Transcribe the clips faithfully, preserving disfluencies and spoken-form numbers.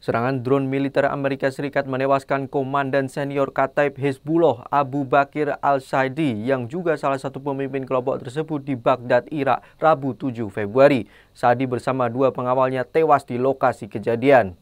Serangan drone militer Amerika Serikat menewaskan komandan senior Kata'ib Hezbollah Abu Baqir al-Saadi yang juga salah satu pemimpin kelompok tersebut di Baghdad, Irak, Rabu tujuh Februari. Saadi bersama dua pengawalnya tewas di lokasi kejadian.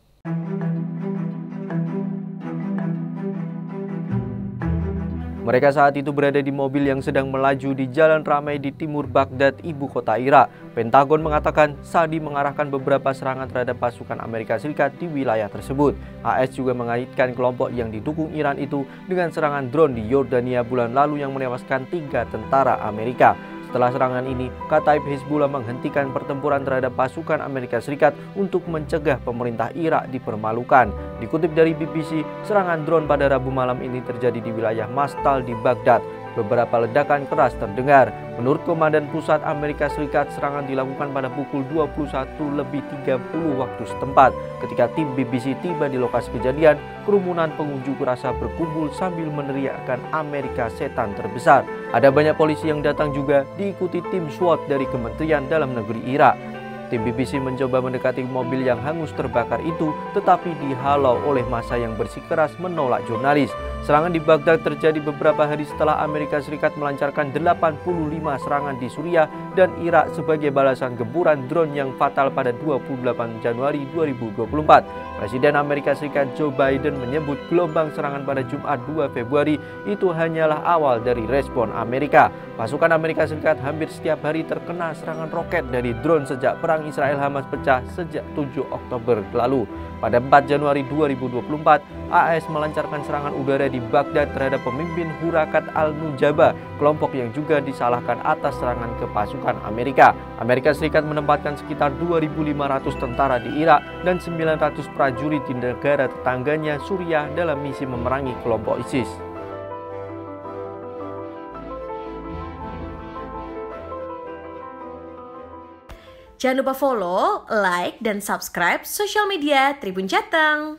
Mereka saat itu berada di mobil yang sedang melaju di jalan ramai di timur Baghdad, ibu kota Irak. Pentagon mengatakan Saadi mengarahkan beberapa serangan terhadap pasukan Amerika Serikat di wilayah tersebut. A S juga mengaitkan kelompok yang didukung Iran itu dengan serangan drone di Yordania bulan lalu yang menewaskan tiga tentara Amerika. Setelah serangan ini, Kata'ib Hezbollah menghentikan pertempuran terhadap pasukan Amerika Serikat untuk mencegah pemerintah Irak dipermalukan. Dikutip dari B B C, serangan drone pada Rabu malam ini terjadi di wilayah Mastal di Baghdad. Beberapa ledakan keras terdengar. Menurut Komandan Pusat Amerika Serikat, serangan dilakukan pada pukul dua puluh satu lebih tiga puluh waktu setempat. Ketika tim B B C tiba di lokasi kejadian, kerumunan pengunjuk rasa berkumpul sambil meneriakkan Amerika setan terbesar. Ada banyak polisi yang datang juga, diikuti tim SWAT dari Kementerian Dalam Negeri Irak. Tim B B C mencoba mendekati mobil yang hangus terbakar itu, tetapi dihalau oleh massa yang bersikeras menolak jurnalis. Serangan di Baghdad terjadi beberapa hari setelah Amerika Serikat melancarkan delapan puluh lima serangan di Suriah dan Irak sebagai balasan gempuran drone yang fatal pada dua puluh delapan Januari dua ribu dua puluh empat. Presiden Amerika Serikat Joe Biden menyebut gelombang serangan pada Jumat dua Februari itu hanyalah awal dari respon Amerika. Pasukan Amerika Serikat hampir setiap hari terkena serangan roket dari drone sejak perang Israel-Hamas pecah sejak tujuh Oktober lalu. Pada empat Januari dua ribu dua puluh empat, A S melancarkan serangan udara di Baghdad terhadap pemimpin Hurakat Al-Nujaba, kelompok yang juga disalahkan atas serangan ke pasukan Amerika. Amerika Serikat menempatkan sekitar dua ribu lima ratus tentara di Irak dan sembilan ratus prajurit di negara tetangganya Suriah dalam misi memerangi kelompok ISIS. Jangan lupa follow, like, dan subscribe sosial media Tribun Jateng.